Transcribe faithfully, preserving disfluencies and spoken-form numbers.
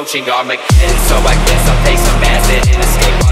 approaching our McKin, so I guess I'll take some acid and escape.